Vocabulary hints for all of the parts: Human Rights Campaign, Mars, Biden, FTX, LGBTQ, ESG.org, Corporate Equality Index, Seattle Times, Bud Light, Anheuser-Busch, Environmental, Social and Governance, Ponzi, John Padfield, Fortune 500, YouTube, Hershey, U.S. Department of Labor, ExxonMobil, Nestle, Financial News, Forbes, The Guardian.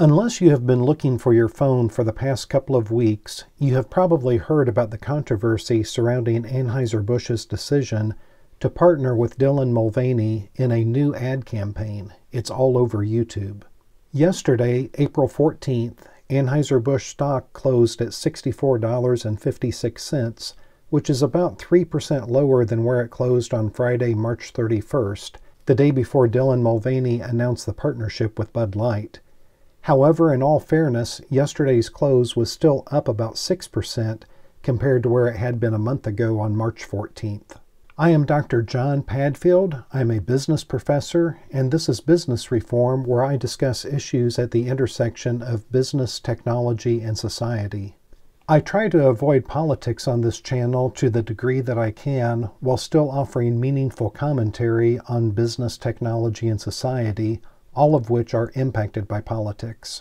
Unless you have been looking for your phone for the past couple of weeks, you have probably heard about the controversy surrounding Anheuser-Busch's decision to partner with Dylan Mulvaney in a new ad campaign. It's all over YouTube. Yesterday, April 14th, Anheuser-Busch stock closed at $64.56, which is about 3% lower than where it closed on Friday, March 31st, the day before Dylan Mulvaney announced the partnership with Bud Light. However, in all fairness, yesterday's close was still up about 6% compared to where it had been a month ago on March 14th. I am Dr. John Padfield. I'm a business professor, and this is Business Reform, where I discuss issues at the intersection of business, technology, and society. I try to avoid politics on this channel to the degree that I can, while still offering meaningful commentary on business, technology, and society, all of which are impacted by politics.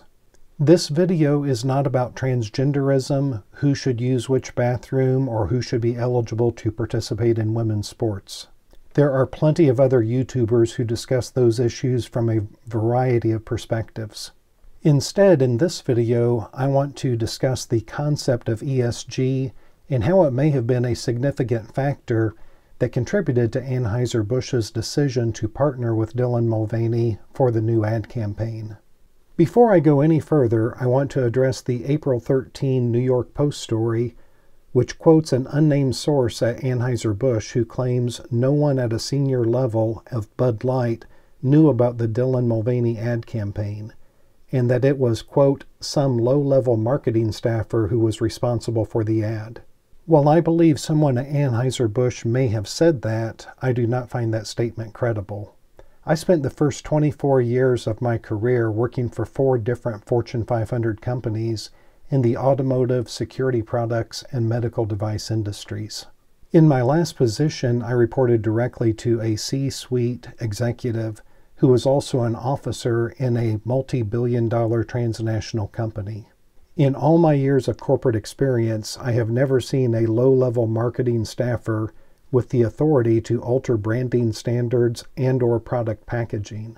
This video is not about transgenderism, who should use which bathroom, or who should be eligible to participate in women's sports. There are plenty of other YouTubers who discuss those issues from a variety of perspectives. Instead, in this video, I want to discuss the concept of ESG and how it may have been a significant factor that contributed to Anheuser-Busch's decision to partner with Dylan Mulvaney for the new ad campaign. Before I go any further, I want to address the April 13 New York Post story, which quotes an unnamed source at Anheuser-Busch who claims no one at a senior level of Bud Light knew about the Dylan Mulvaney ad campaign, and that it was, quote, some low-level marketing staffer who was responsible for the ad. While I believe someone at Anheuser-Busch may have said that, I do not find that statement credible. I spent the first 24 years of my career working for 4 different Fortune 500 companies in the automotive, security products, and medical device industries. In my last position, I reported directly to a C-suite executive who was also an officer in a multi-billion-dollar transnational company. In all my years of corporate experience, I have never seen a low-level marketing staffer with the authority to alter branding standards and/or product packaging.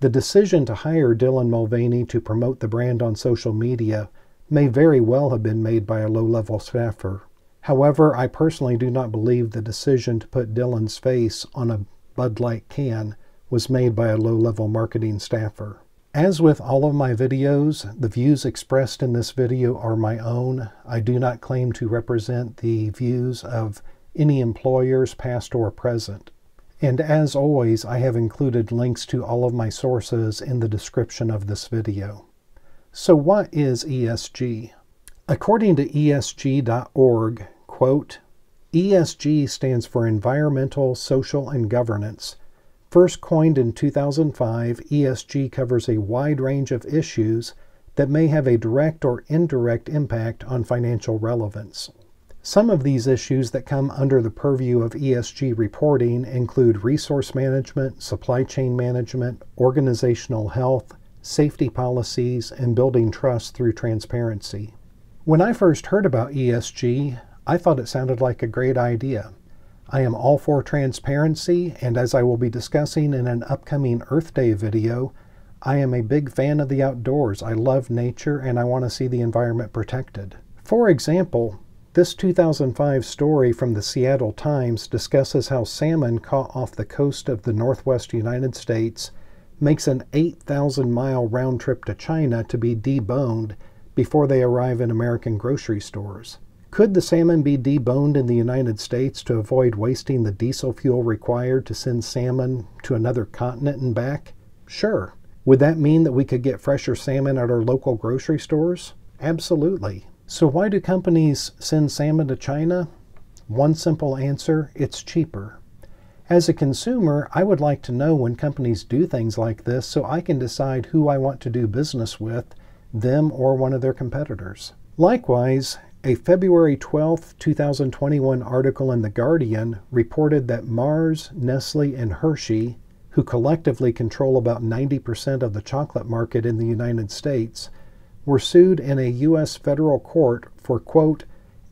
The decision to hire Dylan Mulvaney to promote the brand on social media may very well have been made by a low-level staffer. However, I personally do not believe the decision to put Dylan's face on a Bud Light can was made by a low-level marketing staffer. As with all of my videos, the views expressed in this video are my own. I do not claim to represent the views of any employers, past or present. And as always, I have included links to all of my sources in the description of this video. So what is ESG? According to ESG.org, quote, ESG stands for Environmental, Social, and Governance. First coined in 2005, ESG covers a wide range of issues that may have a direct or indirect impact on financial relevance. Some of these issues that come under the purview of ESG reporting include resource management, supply chain management, organizational health, safety policies, and building trust through transparency. When I first heard about ESG, I thought it sounded like a great idea. I am all for transparency, and as I will be discussing in an upcoming Earth Day video, I am a big fan of the outdoors. I love nature, and I want to see the environment protected. For example, this 2005 story from the Seattle Times discusses how salmon caught off the coast of the northwest United States makes an 8,000-mile round trip to China to be deboned before they arrive in American grocery stores. Could the salmon be deboned in the United States to avoid wasting the diesel fuel required to send salmon to another continent and back? Sure. Would that mean that we could get fresher salmon at our local grocery stores? Absolutely. So why do companies send salmon to China? One simple answer, it's cheaper. As a consumer, I would like to know when companies do things like this so I can decide who I want to do business with, them or one of their competitors. Likewise, a February 12, 2021 article in The Guardian reported that Mars, Nestle, and Hershey, who collectively control about 90% of the chocolate market in the United States, were sued in a U.S. federal court for, quote,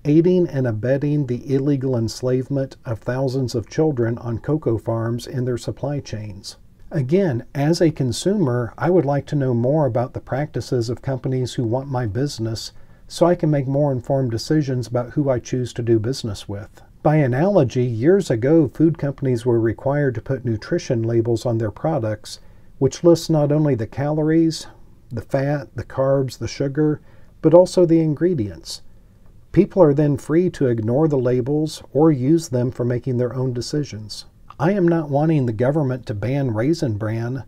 aiding and abetting the illegal enslavement of thousands of children on cocoa farms and their supply chains. Again, as a consumer, I would like to know more about the practices of companies who want my business so I can make more informed decisions about who I choose to do business with. By analogy, years ago, food companies were required to put nutrition labels on their products, which lists not only the calories, the fat, the carbs, the sugar, but also the ingredients. People are then free to ignore the labels or use them for making their own decisions. I am not wanting the government to ban Raisin Bran,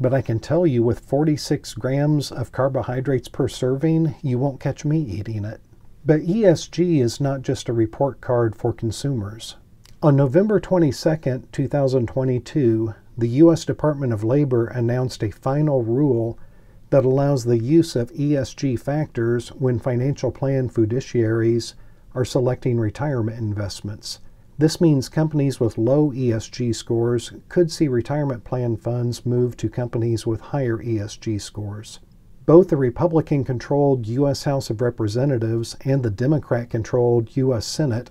but I can tell you with 46 grams of carbohydrates per serving, you won't catch me eating it. But ESG is not just a report card for consumers. On November 22, 2022, the U.S. Department of Labor announced a final rule that allows the use of ESG factors when financial plan fiduciaries are selecting retirement investments. This means companies with low ESG scores could see retirement plan funds move to companies with higher ESG scores. Both the Republican-controlled U.S. House of Representatives and the Democrat-controlled U.S. Senate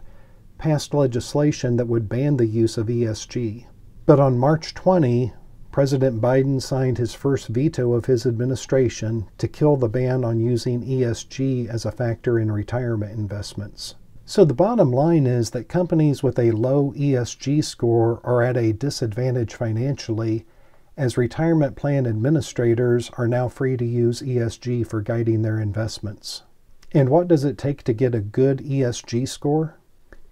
passed legislation that would ban the use of ESG. But on March 20, President Biden signed his first veto of his administration to kill the ban on using ESG as a factor in retirement investments. So the bottom line is that companies with a low ESG score are at a disadvantage financially, as retirement plan administrators are now free to use ESG for guiding their investments. And what does it take to get a good ESG score?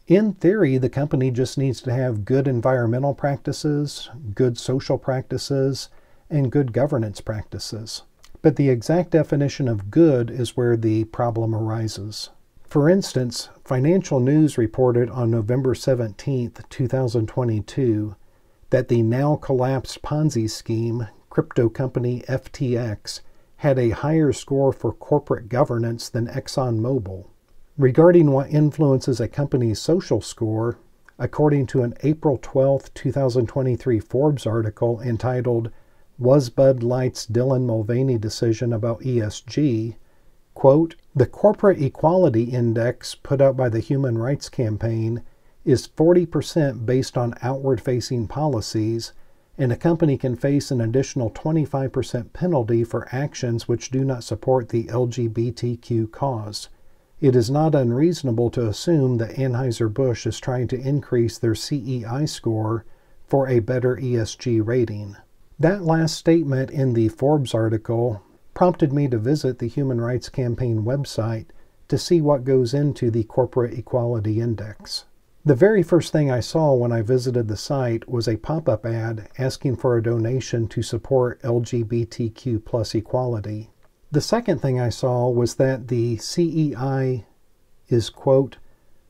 In theory, the company just needs to have good environmental practices, good social practices, and good governance practices. But the exact definition of good is where the problem arises. For instance, Financial News reported on November 17, 2022, that the now-collapsed Ponzi scheme, crypto company FTX, had a higher score for corporate governance than ExxonMobil. Regarding what influences a company's social score, according to an April 12, 2023 Forbes article entitled, "Was Bud Light's Dylan Mulvaney Decision About ESG?" Quote, "The Corporate Equality Index put out by the Human Rights Campaign is 40% based on outward-facing policies, and a company can face an additional 25% penalty for actions which do not support the LGBTQ cause. It is not unreasonable to assume that Anheuser-Busch is trying to increase their CEI score for a better ESG rating." That last statement in the Forbes article prompted me to visit the Human Rights Campaign website to see what goes into the Corporate Equality Index. The very first thing I saw when I visited the site was a pop-up ad asking for a donation to support LGBTQ+ equality. The second thing I saw was that the CEI is, quote,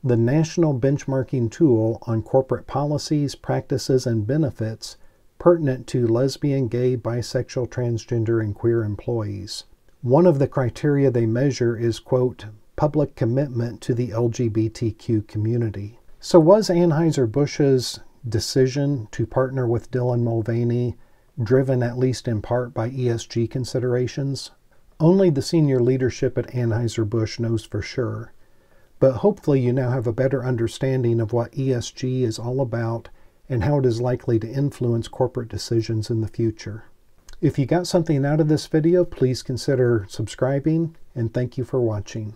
"the national benchmarking tool on corporate policies, practices, and benefits pertinent to lesbian, gay, bisexual, transgender, and queer employees." One of the criteria they measure is, quote, "public commitment to the LGBTQ community." So was Anheuser-Busch's decision to partner with Dylan Mulvaney driven at least in part by ESG considerations? Only the senior leadership at Anheuser-Busch knows for sure. But hopefully you now have a better understanding of what ESG is all about and how it is likely to influence corporate decisions in the future. If you got something out of this video, please consider subscribing, and thank you for watching.